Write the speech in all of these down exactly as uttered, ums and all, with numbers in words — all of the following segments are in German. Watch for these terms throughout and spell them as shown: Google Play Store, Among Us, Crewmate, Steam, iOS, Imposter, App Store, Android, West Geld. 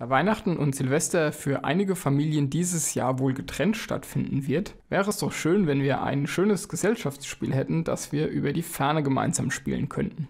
Da Weihnachten und Silvester für einige Familien dieses Jahr wohl getrennt stattfinden wird, wäre es doch schön, wenn wir ein schönes Gesellschaftsspiel hätten, das wir über die Ferne gemeinsam spielen könnten.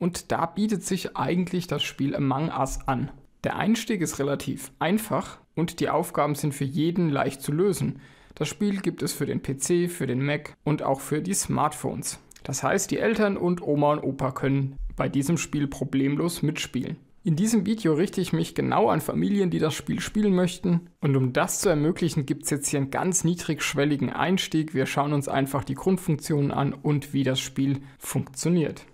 Und da bietet sich eigentlich das Spiel Among Us an. Der Einstieg ist relativ einfach und die Aufgaben sind für jeden leicht zu lösen. Das Spiel gibt es für den P C, für den Mac und auch für die Smartphones. Das heißt, die Eltern und Oma und Opa können bei diesem Spiel problemlos mitspielen. In diesem Video richte ich mich genau an Familien, die das Spiel spielen möchten, und um das zu ermöglichen, gibt es jetzt hier einen ganz niedrigschwelligen Einstieg. Wir schauen uns einfach die Grundfunktionen an und wie das Spiel funktioniert.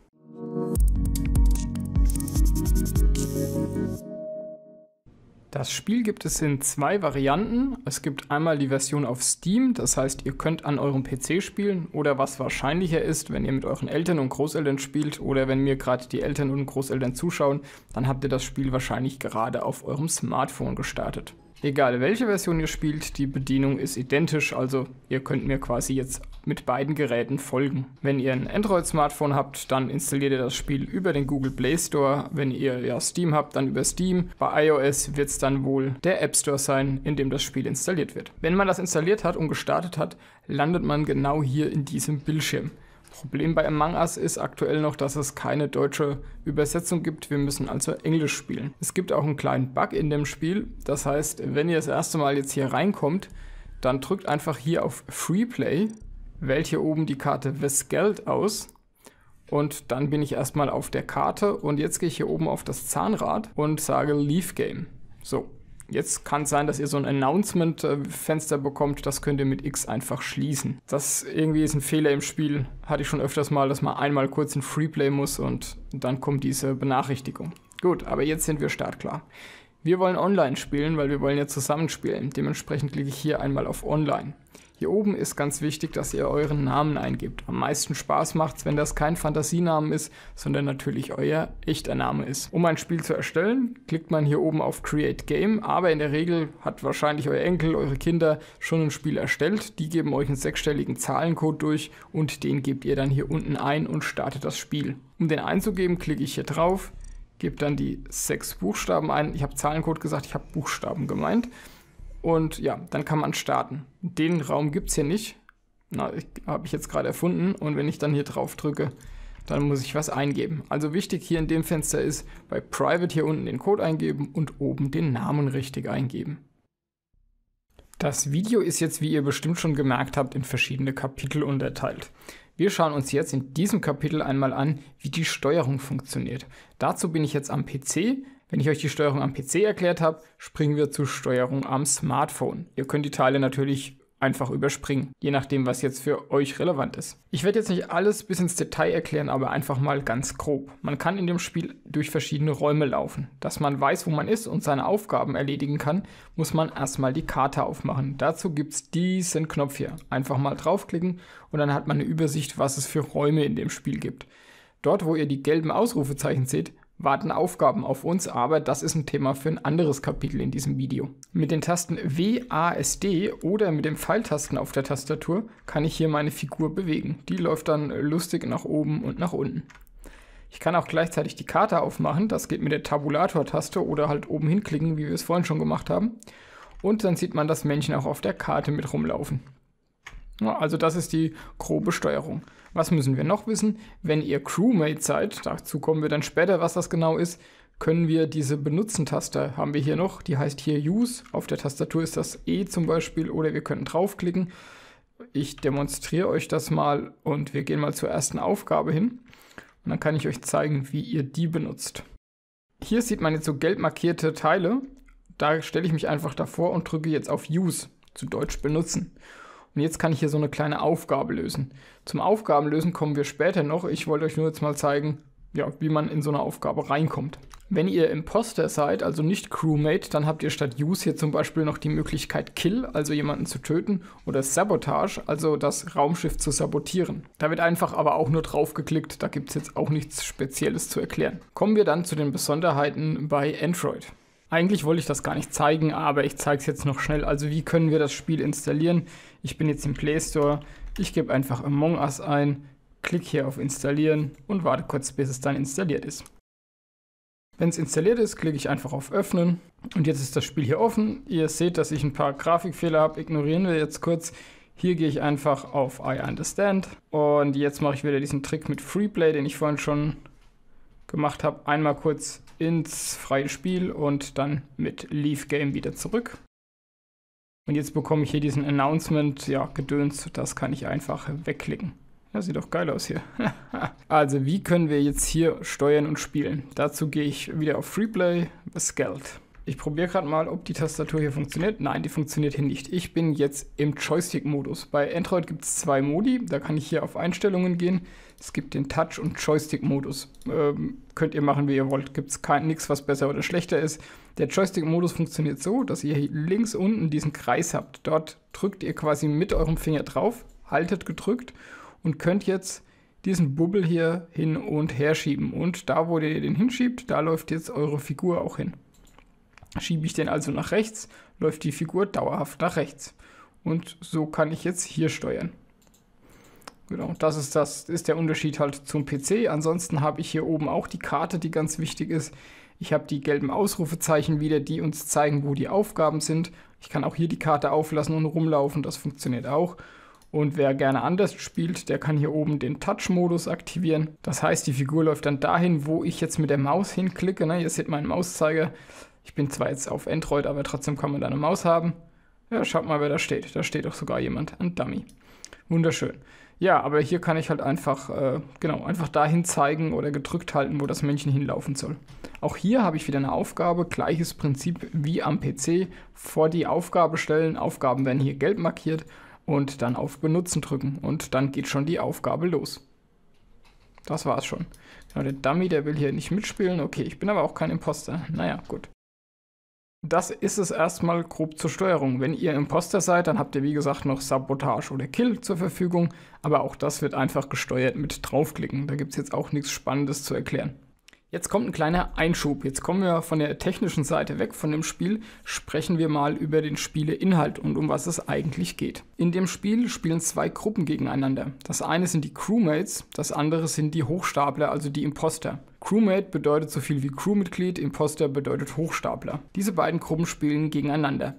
Das Spiel gibt es in zwei Varianten. Es gibt einmal die Version auf Steam, das heißt, ihr könnt an eurem P C spielen oder was wahrscheinlicher ist, wenn ihr mit euren Eltern und Großeltern spielt oder wenn mir gerade die Eltern und Großeltern zuschauen, dann habt ihr das Spiel wahrscheinlich gerade auf eurem Smartphone gestartet. Egal welche Version ihr spielt, die Bedienung ist identisch, also ihr könnt mir quasi jetzt mit beiden Geräten folgen. Wenn ihr ein Android-Smartphone habt, dann installiert ihr das Spiel über den Google Play Store. Wenn ihr ja Steam habt, dann über Steam. Bei iOS wird es dann wohl der App Store sein, in dem das Spiel installiert wird. Wenn man das installiert hat und gestartet hat, landet man genau hier in diesem Bildschirm. Problem bei Among Us ist aktuell noch, dass es keine deutsche Übersetzung gibt, wir müssen also Englisch spielen. Es gibt auch einen kleinen Bug in dem Spiel, das heißt, wenn ihr das erste Mal jetzt hier reinkommt, dann drückt einfach hier auf Free Play, wählt hier oben die Karte West Geld aus und dann bin ich erstmal auf der Karte und jetzt gehe ich hier oben auf das Zahnrad und sage Leave Game. So. Jetzt kann es sein, dass ihr so ein Announcement-Fenster bekommt, das könnt ihr mit X einfach schließen. Das irgendwie ist ein Fehler im Spiel, hatte ich schon öfters mal, dass man einmal kurz in Freeplay muss und dann kommt diese Benachrichtigung. Gut, aber jetzt sind wir startklar. Wir wollen online spielen, weil wir wollen ja zusammenspielen. Dementsprechend klicke ich hier einmal auf Online. Hier oben ist ganz wichtig, dass ihr euren Namen eingibt. Am meisten Spaß macht's, wenn das kein Fantasienamen ist, sondern natürlich euer echter Name ist. Um ein Spiel zu erstellen, klickt man hier oben auf Create Game, aber in der Regel hat wahrscheinlich euer Enkel, eure Kinder schon ein Spiel erstellt. Die geben euch einen sechsstelligen Zahlencode durch und den gebt ihr dann hier unten ein und startet das Spiel. Um den einzugeben, klicke ich hier drauf, gebe dann die sechs Buchstaben ein. Ich habe Zahlencode gesagt, ich habe Buchstaben gemeint. Und ja, dann kann man starten. Den Raum gibt es hier nicht. Na, habe ich jetzt gerade erfunden. Und wenn ich dann hier drauf drücke, dann muss ich was eingeben. Also wichtig hier in dem Fenster ist, bei Private hier unten den Code eingeben und oben den Namen richtig eingeben. Das Video ist jetzt, wie ihr bestimmt schon gemerkt habt, in verschiedene Kapitel unterteilt. Wir schauen uns jetzt in diesem Kapitel einmal an, wie die Steuerung funktioniert. Dazu bin ich jetzt am P C. Wenn ich euch die Steuerung am P C erklärt habe, springen wir zur Steuerung am Smartphone. Ihr könnt die Teile natürlich einfach überspringen, je nachdem, was jetzt für euch relevant ist. Ich werde jetzt nicht alles bis ins Detail erklären, aber einfach mal ganz grob. Man kann in dem Spiel durch verschiedene Räume laufen. Dass man weiß, wo man ist und seine Aufgaben erledigen kann, muss man erstmal die Karte aufmachen. Dazu gibt es diesen Knopf hier. Einfach mal draufklicken und dann hat man eine Übersicht, was es für Räume in dem Spiel gibt. Dort, wo ihr die gelben Ausrufezeichen seht, warten Aufgaben auf uns, aber das ist ein Thema für ein anderes Kapitel in diesem Video. Mit den Tasten W, A, S, D oder mit den Pfeiltasten auf der Tastatur kann ich hier meine Figur bewegen. Die läuft dann lustig nach oben und nach unten. Ich kann auch gleichzeitig die Karte aufmachen, das geht mit der Tabulator-Taste oder halt oben hinklicken, wie wir es vorhin schon gemacht haben. Und dann sieht man das Männchen auch auf der Karte mit rumlaufen. Also das ist die grobe Steuerung. Was müssen wir noch wissen? Wenn ihr Crewmate seid, dazu kommen wir dann später, was das genau ist, können wir diese Benutzen-Taste, haben wir hier noch, die heißt hier Use, auf der Tastatur ist das E zum Beispiel, oder wir können draufklicken. Ich demonstriere euch das mal und wir gehen mal zur ersten Aufgabe hin und dann kann ich euch zeigen, wie ihr die benutzt. Hier sieht man jetzt so gelb markierte Teile, da stelle ich mich einfach davor und drücke jetzt auf Use, zu Deutsch benutzen. Und jetzt kann ich hier so eine kleine Aufgabe lösen. Zum Aufgabenlösen kommen wir später noch. Ich wollte euch nur jetzt mal zeigen, ja, wie man in so eine Aufgabe reinkommt. Wenn ihr Imposter seid, also nicht Crewmate, dann habt ihr statt Use hier zum Beispiel noch die Möglichkeit Kill, also jemanden zu töten, oder Sabotage, also das Raumschiff zu sabotieren. Da wird einfach aber auch nur drauf geklickt, da gibt es jetzt auch nichts Spezielles zu erklären. Kommen wir dann zu den Besonderheiten bei Android. Eigentlich wollte ich das gar nicht zeigen, aber ich zeige es jetzt noch schnell. Also wie können wir das Spiel installieren? Ich bin jetzt im Play Store, ich gebe einfach Among Us ein, klicke hier auf Installieren und warte kurz, bis es dann installiert ist. Wenn es installiert ist, klicke ich einfach auf Öffnen und jetzt ist das Spiel hier offen. Ihr seht, dass ich ein paar Grafikfehler habe, ignorieren wir jetzt kurz. Hier gehe ich einfach auf I Understand und jetzt mache ich wieder diesen Trick mit Freeplay, den ich vorhin schon gemacht habe. Einmal kurz ins freie Spiel und dann mit Leave Game wieder zurück. Und jetzt bekomme ich hier diesen Announcement, ja, Gedöns, das kann ich einfach wegklicken. Ja, sieht doch geil aus hier. Also, wie können wir jetzt hier steuern und spielen? Dazu gehe ich wieder auf Freeplay, West Geld. Ich probiere gerade mal, ob die Tastatur hier funktioniert. Nein, die funktioniert hier nicht. Ich bin jetzt im Joystick-Modus. Bei Android gibt es zwei Modi. Da kann ich hier auf Einstellungen gehen. Es gibt den Touch- und Joystick-Modus. Ähm, könnt ihr machen, wie ihr wollt. Gibt es nichts, was besser oder schlechter ist. Der Joystick-Modus funktioniert so, dass ihr hier links unten diesen Kreis habt. Dort drückt ihr quasi mit eurem Finger drauf, haltet gedrückt und könnt jetzt diesen Bubble hier hin und her schieben. Und da, wo ihr den hinschiebt, da läuft jetzt eure Figur auch hin. Schiebe ich den also nach rechts, läuft die Figur dauerhaft nach rechts. Und so kann ich jetzt hier steuern. Genau, das ist, das ist der Unterschied halt zum P C. Ansonsten habe ich hier oben auch die Karte, die ganz wichtig ist. Ich habe die gelben Ausrufezeichen wieder, die uns zeigen, wo die Aufgaben sind. Ich kann auch hier die Karte auflassen und rumlaufen, das funktioniert auch. Und wer gerne anders spielt, der kann hier oben den Touch-Modus aktivieren. Das heißt, die Figur läuft dann dahin, wo ich jetzt mit der Maus hinklicke. Ne? Ihr seht meinen Mauszeiger. Ich bin zwar jetzt auf Android, aber trotzdem kann man da eine Maus haben. Ja, schaut mal, wer da steht. Da steht doch sogar jemand, ein Dummy. Wunderschön. Ja, aber hier kann ich halt einfach, äh, genau, einfach dahin zeigen oder gedrückt halten, wo das Männchen hinlaufen soll. Auch hier habe ich wieder eine Aufgabe, gleiches Prinzip wie am P C. Vor die Aufgabe stellen, Aufgaben werden hier gelb markiert und dann auf Benutzen drücken und dann geht schon die Aufgabe los. Das war's schon. Genau, der Dummy, der will hier nicht mitspielen. Okay, ich bin aber auch kein Imposter. Naja, gut. Das ist es erstmal grob zur Steuerung. Wenn ihr Imposter seid, dann habt ihr wie gesagt noch Sabotage oder Kill zur Verfügung, aber auch das wird einfach gesteuert mit draufklicken. Da gibt es jetzt auch nichts Spannendes zu erklären. Jetzt kommt ein kleiner Einschub. Jetzt kommen wir von der technischen Seite weg von dem Spiel, sprechen wir mal über den Spieleinhalt und um was es eigentlich geht. In dem Spiel spielen zwei Gruppen gegeneinander. Das eine sind die Crewmates, das andere sind die Hochstapler, also die Imposter. Crewmate bedeutet so viel wie Crewmitglied, Imposter bedeutet Hochstapler. Diese beiden Gruppen spielen gegeneinander.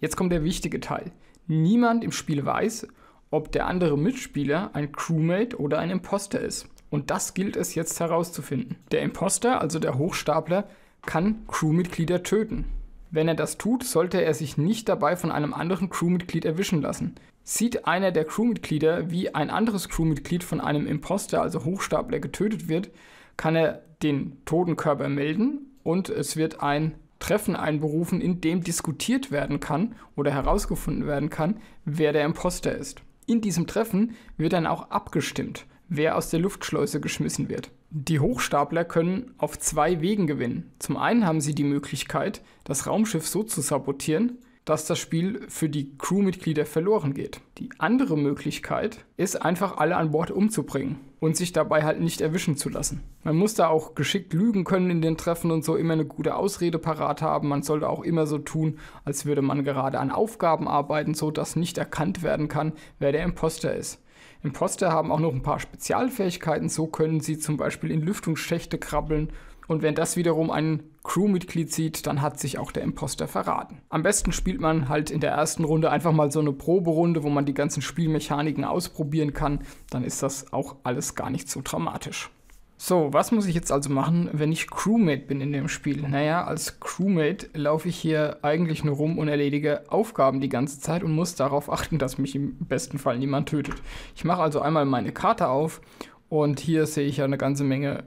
Jetzt kommt der wichtige Teil. Niemand im Spiel weiß, ob der andere Mitspieler ein Crewmate oder ein Imposter ist. Und das gilt es jetzt herauszufinden. Der Imposter, also der Hochstapler, kann Crewmitglieder töten. Wenn er das tut, sollte er sich nicht dabei von einem anderen Crewmitglied erwischen lassen. Sieht einer der Crewmitglieder, wie ein anderes Crewmitglied von einem Imposter, also Hochstapler, getötet wird, kann er den toten Körper melden und es wird ein Treffen einberufen, in dem diskutiert werden kann oder herausgefunden werden kann, wer der Imposter ist. In diesem Treffen wird dann auch abgestimmt, wer aus der Luftschleuse geschmissen wird. Die Hochstapler können auf zwei Wegen gewinnen. Zum einen haben sie die Möglichkeit, das Raumschiff so zu sabotieren, dass das Spiel für die Crewmitglieder verloren geht. Die andere Möglichkeit ist, einfach alle an Bord umzubringen und sich dabei halt nicht erwischen zu lassen. Man muss da auch geschickt lügen können in den Treffen und so, immer eine gute Ausrede parat haben. Man sollte auch immer so tun, als würde man gerade an Aufgaben arbeiten, so dass nicht erkannt werden kann, wer der Imposter ist. Imposter haben auch noch ein paar Spezialfähigkeiten, so können sie zum Beispiel in Lüftungsschächte krabbeln. Und wenn das wiederum ein Crewmitglied sieht, dann hat sich auch der Imposter verraten. Am besten spielt man halt in der ersten Runde einfach mal so eine Proberunde, wo man die ganzen Spielmechaniken ausprobieren kann. Dann ist das auch alles gar nicht so dramatisch. So, was muss ich jetzt also machen, wenn ich Crewmate bin in dem Spiel? Naja, als Crewmate laufe ich hier eigentlich nur rum und erledige Aufgaben die ganze Zeit und muss darauf achten, dass mich im besten Fall niemand tötet. Ich mache also einmal meine Karte auf und hier sehe ich ja eine ganze Menge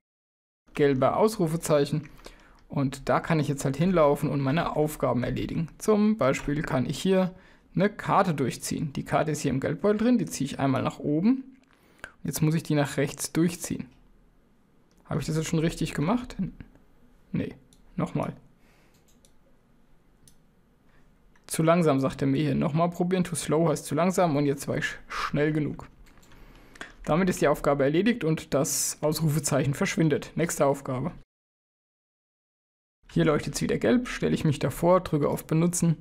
gelbe Ausrufezeichen und da kann ich jetzt halt hinlaufen und meine Aufgaben erledigen. Zum Beispiel kann ich hier eine Karte durchziehen. Die Karte ist hier im Geldbeutel drin, die ziehe ich einmal nach oben. Jetzt muss ich die nach rechts durchziehen. Habe ich das jetzt schon richtig gemacht? Nee, nochmal. Zu langsam, sagt er mir hier. Nochmal probieren, too slow heißt zu langsam und jetzt war ich schnell genug. Damit ist die Aufgabe erledigt und das Ausrufezeichen verschwindet. Nächste Aufgabe. Hier leuchtet es wieder gelb, stelle ich mich davor, drücke auf Benutzen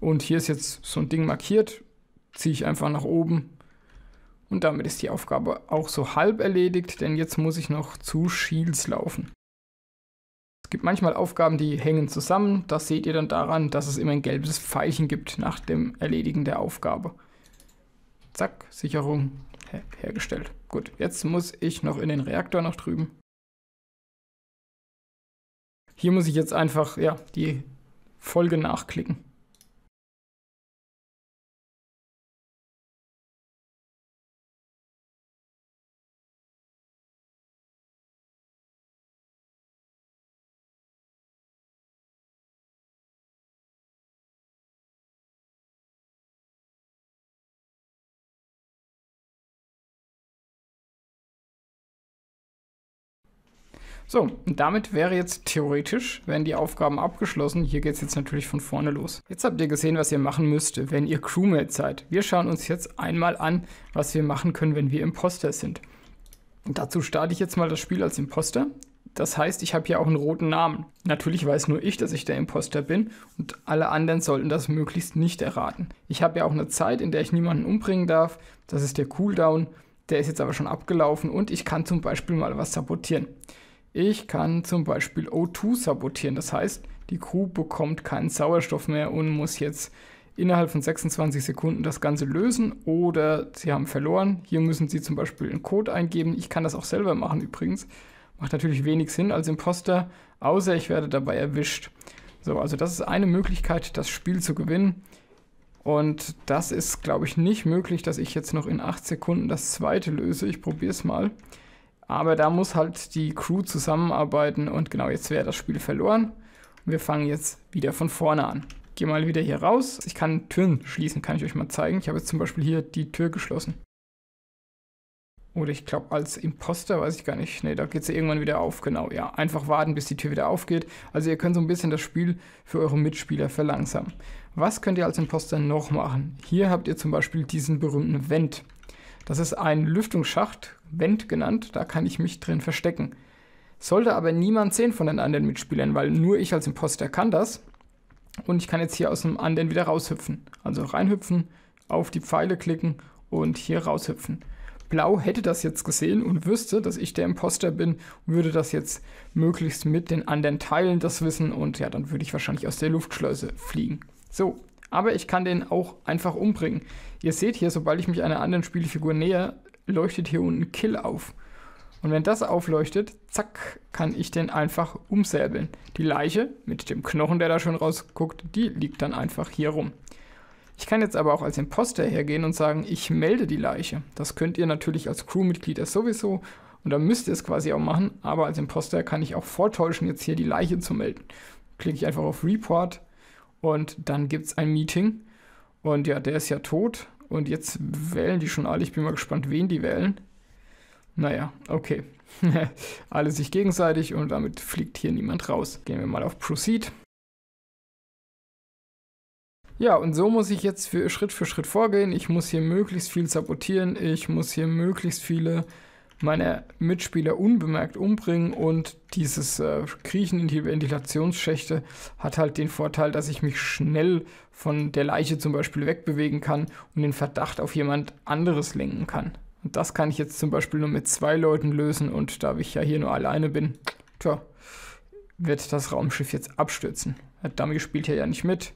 und hier ist jetzt so ein Ding markiert, ziehe ich einfach nach oben und damit ist die Aufgabe auch so halb erledigt, denn jetzt muss ich noch zu Shields laufen. Es gibt manchmal Aufgaben, die hängen zusammen. Das seht ihr dann daran, dass es immer ein gelbes Pfeilchen gibt nach dem Erledigen der Aufgabe. Zack, Sicherung her hergestellt. Gut, jetzt muss ich noch in den Reaktor nach drüben. Hier muss ich jetzt einfach ja, die Folge nachklicken. So, und damit wäre jetzt theoretisch, wären die Aufgaben abgeschlossen. Hier geht es jetzt natürlich von vorne los. Jetzt habt ihr gesehen, was ihr machen müsst, wenn ihr Crewmate seid. Wir schauen uns jetzt einmal an, was wir machen können, wenn wir Imposter sind. Und dazu starte ich jetzt mal das Spiel als Imposter. Das heißt, ich habe hier auch einen roten Namen. Natürlich weiß nur ich, dass ich der Imposter bin und alle anderen sollten das möglichst nicht erraten. Ich habe ja auch eine Zeit, in der ich niemanden umbringen darf. Das ist der Cooldown. Der ist jetzt aber schon abgelaufen und ich kann zum Beispiel mal was sabotieren. Ich kann zum Beispiel O zwei sabotieren, das heißt, die Crew bekommt keinen Sauerstoff mehr und muss jetzt innerhalb von sechsundzwanzig Sekunden das Ganze lösen oder sie haben verloren. Hier müssen sie zum Beispiel einen Code eingeben. Ich kann das auch selber machen übrigens. Macht natürlich wenig Sinn als Imposter, außer ich werde dabei erwischt. So, also das ist eine Möglichkeit, das Spiel zu gewinnen. Und das ist, glaube ich, nicht möglich, dass ich jetzt noch in acht Sekunden das zweite löse. Ich probiere es mal. Aber da muss halt die Crew zusammenarbeiten und genau, jetzt wäre das Spiel verloren. Wir fangen jetzt wieder von vorne an. Ich gehe mal wieder hier raus. Ich kann Türen schließen, kann ich euch mal zeigen. Ich habe jetzt zum Beispiel hier die Tür geschlossen. Oder ich glaube als Imposter, weiß ich gar nicht. Ne, da geht es ja irgendwann wieder auf. Genau, ja, einfach warten, bis die Tür wieder aufgeht. Also ihr könnt so ein bisschen das Spiel für eure Mitspieler verlangsamen. Was könnt ihr als Imposter noch machen? Hier habt ihr zum Beispiel diesen berühmten Vent. Das ist ein Lüftungsschacht, Vent genannt, da kann ich mich drin verstecken. Sollte aber niemand sehen von den anderen Mitspielern, weil nur ich als Imposter kann das. Und ich kann jetzt hier aus dem anderen wieder raushüpfen. Also reinhüpfen, auf die Pfeile klicken und hier raushüpfen. Blau hätte das jetzt gesehen und wüsste, dass ich der Imposter bin, würde das jetzt möglichst mit den anderen teilen, das Wissen. Und ja, dann würde ich wahrscheinlich aus der Luftschleuse fliegen. So. Aber ich kann den auch einfach umbringen. Ihr seht hier, sobald ich mich einer anderen Spielfigur näher, leuchtet hier unten Kill auf. Und wenn das aufleuchtet, zack, kann ich den einfach umsäbeln. Die Leiche mit dem Knochen, der da schon rausguckt, die liegt dann einfach hier rum. Ich kann jetzt aber auch als Imposter hergehen und sagen, ich melde die Leiche. Das könnt ihr natürlich als Crewmitglieder sowieso und dann müsst ihr es quasi auch machen. Aber als Imposter kann ich auch vortäuschen, jetzt hier die Leiche zu melden. Klicke ich einfach auf Report. Und dann gibt es ein Meeting und ja, der ist ja tot und jetzt wählen die schon alle. Ich bin mal gespannt, wen die wählen. Naja, okay. Alle sich gegenseitig und damit fliegt hier niemand raus. Gehen wir mal auf Proceed. Ja, und so muss ich jetzt für Schritt für Schritt vorgehen. Ich muss hier möglichst viel sabotieren. Ich muss hier möglichst viele meine Mitspieler unbemerkt umbringen und dieses äh, Kriechen in die Ventilationsschächte hat halt den Vorteil, dass ich mich schnell von der Leiche zum Beispiel wegbewegen kann und den Verdacht auf jemand anderes lenken kann. Und das kann ich jetzt zum Beispiel nur mit zwei Leuten lösen und da ich ja hier nur alleine bin, tja, wird das Raumschiff jetzt abstürzen. Der Dummy spielt hier ja nicht mit,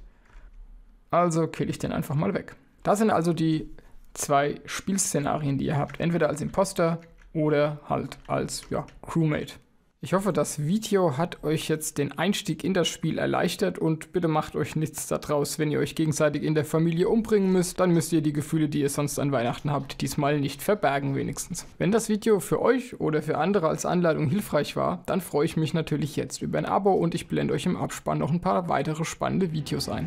also kill ich den einfach mal weg. Das sind also die zwei Spielszenarien, die ihr habt, entweder als Imposter oder halt als ja, Crewmate. Ich hoffe, das Video hat euch jetzt den Einstieg in das Spiel erleichtert und bitte macht euch nichts daraus, wenn ihr euch gegenseitig in der Familie umbringen müsst, dann müsst ihr die Gefühle, die ihr sonst an Weihnachten habt, diesmal nicht verbergen wenigstens. Wenn das Video für euch oder für andere als Anleitung hilfreich war, dann freue ich mich natürlich jetzt über ein Abo und ich blende euch im Abspann noch ein paar weitere spannende Videos ein.